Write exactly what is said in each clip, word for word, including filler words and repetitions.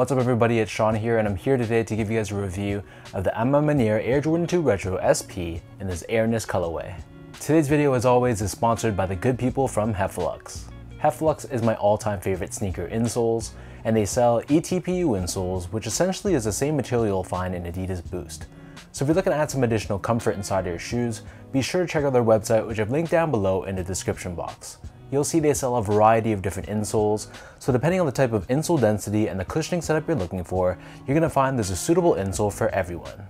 What's up everybody, it's Sean here and I'm here today to give you guys a review of the A Ma Maniére Air Jordan two Retro S P in this Airness colorway. Today's video as always is sponsored by the good people from Heflux. Heflux is my all-time favorite sneaker insoles, and they sell E T P U insoles, which essentially is the same material you'll find in Adidas Boost. So if you're looking to add some additional comfort inside your shoes, be sure to check out their website, which I've linked down below in the description box. You'll see they sell a variety of different insoles, so depending on the type of insole density and the cushioning setup you're looking for, you're going to find there's a suitable insole for everyone.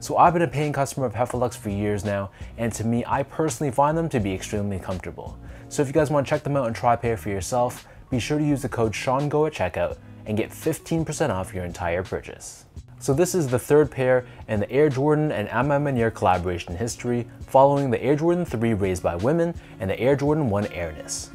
So I've been a paying customer of Heflux for years now, and to me, I personally find them to be extremely comfortable. So if you guys want to check them out and try a pair for yourself, be sure to use the code SEANGO at checkout and get fifteen percent off your entire purchase. So this is the third pair in the Air Jordan and A Ma Maniére collaboration history, following the Air Jordan three Raised by Women and the Air Jordan one Airness.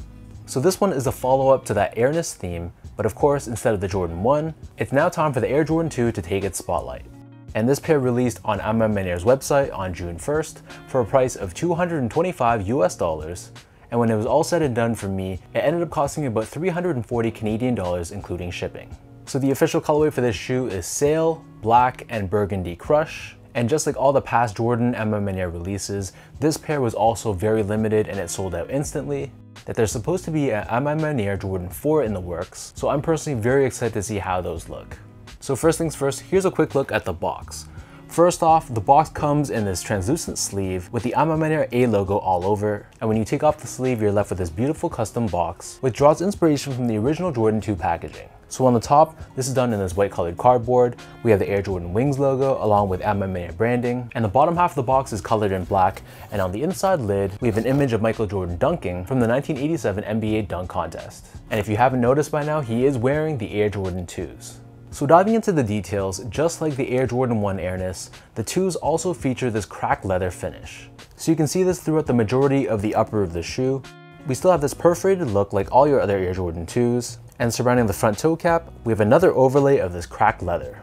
So this one is a follow-up to that Airness theme, but of course, instead of the Jordan one, it's now time for the Air Jordan two to take its spotlight. And this pair released on A Ma Maniére's website on June first for a price of two hundred twenty-five US dollars, and when it was all said and done for me, it ended up costing me about three hundred forty Canadian dollars including shipping. So the official colorway for this shoe is Sail, Black, and Burgundy Crush, and just like all the past Jordan A Ma Maniére releases, this pair was also very limited and it sold out instantly. That there's supposed to be an A Ma Maniére Jordan four in the works, so I'm personally very excited to see how those look. So first things first, here's a quick look at the box. First off, the box comes in this translucent sleeve with the A Ma Maniére A logo all over, and when you take off the sleeve, you're left with this beautiful custom box, which draws inspiration from the original Jordan two packaging. So on the top, this is done in this white colored cardboard. We have the Air Jordan Wings logo along with A Ma Maniére branding, and the bottom half of the box is colored in black, and on the inside lid, we have an image of Michael Jordan dunking from the nineteen eighty-seven N B A Dunk Contest. And if you haven't noticed by now, he is wearing the Air Jordan twos. So diving into the details, just like the Air Jordan one Airness, the twos also feature this cracked leather finish. So you can see this throughout the majority of the upper of the shoe. We still have this perforated look like all your other Air Jordan twos, and surrounding the front toe cap, we have another overlay of this cracked leather.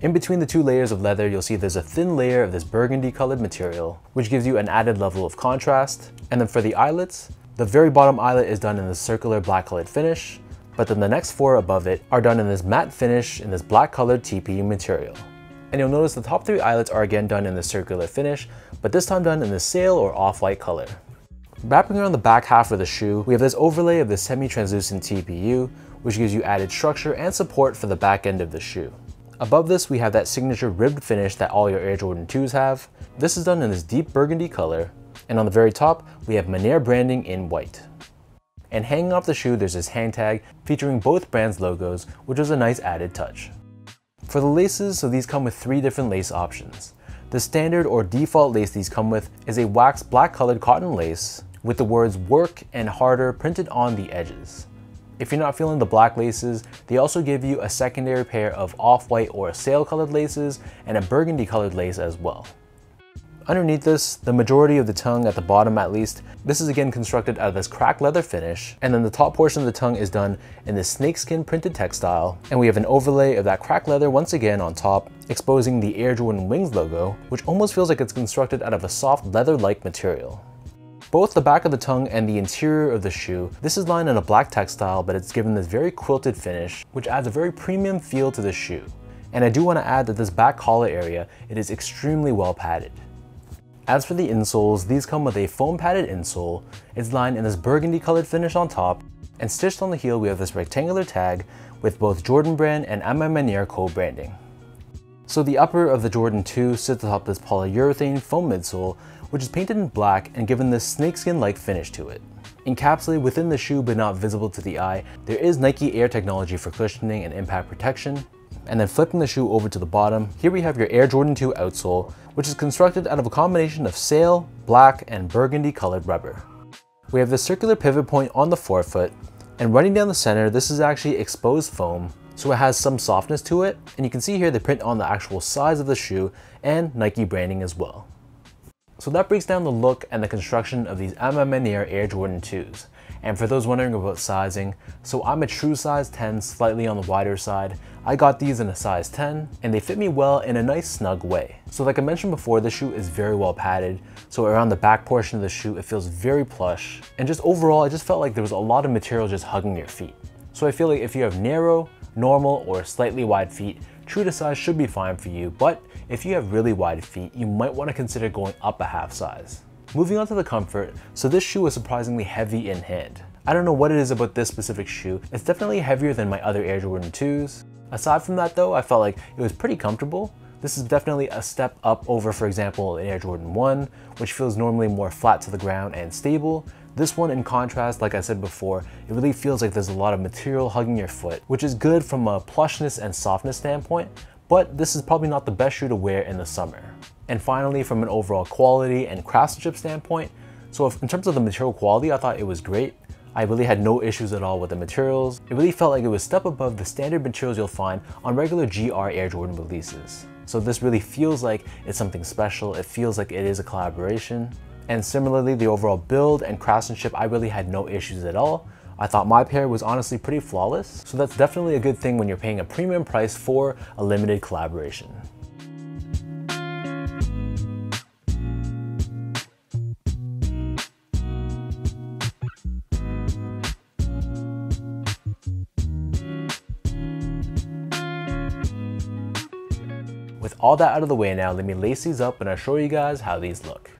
In between the two layers of leather, you'll see there's a thin layer of this burgundy colored material, which gives you an added level of contrast. And then for the eyelets, the very bottom eyelet is done in this circular black colored finish, but then the next four above it are done in this matte finish in this black colored T P U material. And you'll notice the top three eyelets are again done in this circular finish, but this time done in the sail or off-white color. Wrapping around the back half of the shoe, we have this overlay of the semi-translucent T P U, which gives you added structure and support for the back end of the shoe. Above this, we have that signature ribbed finish that all your Air Jordan twos have. This is done in this deep burgundy color, and on the very top, we have Manière branding in white. And hanging off the shoe, there's this hang tag featuring both brands' logos, which is a nice added touch. For the laces, so these come with three different lace options. The standard or default lace these come with is a waxed black colored cotton lace with the words work and harder printed on the edges. If you're not feeling the black laces, they also give you a secondary pair of off-white or sail colored laces and a burgundy colored lace as well. Underneath this, the majority of the tongue at the bottom at least, this is again constructed out of this cracked leather finish, and then the top portion of the tongue is done in this snakeskin printed textile, and we have an overlay of that cracked leather once again on top, exposing the Air Jordan Wings logo, which almost feels like it's constructed out of a soft leather-like material. Both the back of the tongue and the interior of the shoe, this is lined in a black textile, but it's given this very quilted finish, which adds a very premium feel to the shoe. And I do want to add that this back collar area, it is extremely well padded. As for the insoles, these come with a foam padded insole. It's lined in this burgundy colored finish on top, and stitched on the heel we have this rectangular tag with both Jordan Brand and A Ma Maniére co-branding. So the upper of the Jordan two sits atop this polyurethane foam midsole, which is painted in black and given this snakeskin-like finish to it. Encapsulated within the shoe but not visible to the eye, there is Nike Air technology for cushioning and impact protection. And then flipping the shoe over to the bottom, here we have your Air Jordan two outsole, which is constructed out of a combination of sail, black, and burgundy colored rubber. We have the circular pivot point on the forefoot, and running down the center, this is actually exposed foam, so it has some softness to it, and you can see here the print on the actual size of the shoe and Nike branding as well. So that breaks down the look and the construction of these A Ma Maniére Air Jordan twos. And for those wondering about sizing, so I'm a true size ten, slightly on the wider side. I got these in a size ten, and they fit me well in a nice snug way. So like I mentioned before, the shoe is very well padded. So around the back portion of the shoe, it feels very plush. And just overall, I just felt like there was a lot of material just hugging your feet. So I feel like if you have narrow, normal or slightly wide feet, true to size should be fine for you, but if you have really wide feet, you might want to consider going up a half size. Moving on to the comfort, so this shoe was surprisingly heavy in hand. I don't know what it is about this specific shoe, it's definitely heavier than my other Air Jordan twos. Aside from that though, I felt like it was pretty comfortable. This is definitely a step up over, for example, an Air Jordan one, which feels normally more flat to the ground and stable. This one, in contrast, like I said before, it really feels like there's a lot of material hugging your foot, which is good from a plushness and softness standpoint, but this is probably not the best shoe to wear in the summer. And finally, from an overall quality and craftsmanship standpoint, so if, in terms of the material quality, I thought it was great. I really had no issues at all with the materials. It really felt like it was a step above the standard materials you'll find on regular G R Air Jordan releases. So this really feels like it's something special. It feels like it is a collaboration. And similarly, the overall build and craftsmanship, I really had no issues at all. I thought my pair was honestly pretty flawless. So that's definitely a good thing when you're paying a premium price for a limited collaboration. With all that out of the way now, let me lace these up and I'll show you guys how these look.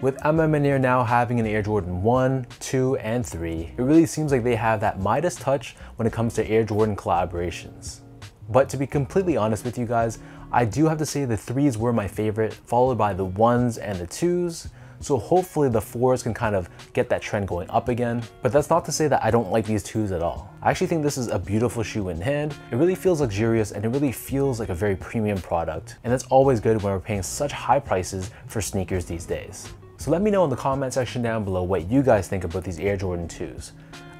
With A Ma Maniére now having an Air Jordan one, two, and three, it really seems like they have that Midas touch when it comes to Air Jordan collaborations. But to be completely honest with you guys, I do have to say the threes were my favorite, followed by the ones and the twos. So hopefully the fours can kind of get that trend going up again. But that's not to say that I don't like these twos at all. I actually think this is a beautiful shoe in hand. It really feels luxurious and it really feels like a very premium product. And that's always good when we're paying such high prices for sneakers these days. So let me know in the comment section down below what you guys think about these Air Jordan twos.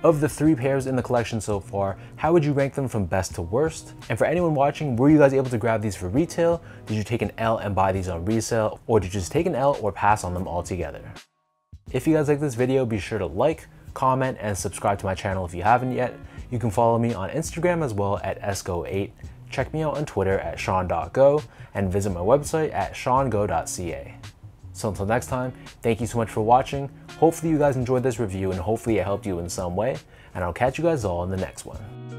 Of the three pairs in the collection so far, how would you rank them from best to worst? And for anyone watching, were you guys able to grab these for retail? Did you take an L and buy these on resale? Or did you just take an L or pass on them altogether? If you guys like this video, be sure to like, comment, and subscribe to my channel if you haven't yet. You can follow me on Instagram as well at S G O eight. Check me out on Twitter at sean dot go and visit my website at sean go dot c a. So until next time, thank you so much for watching. Hopefully you guys enjoyed this review and hopefully it helped you in some way. And I'll catch you guys all in the next one.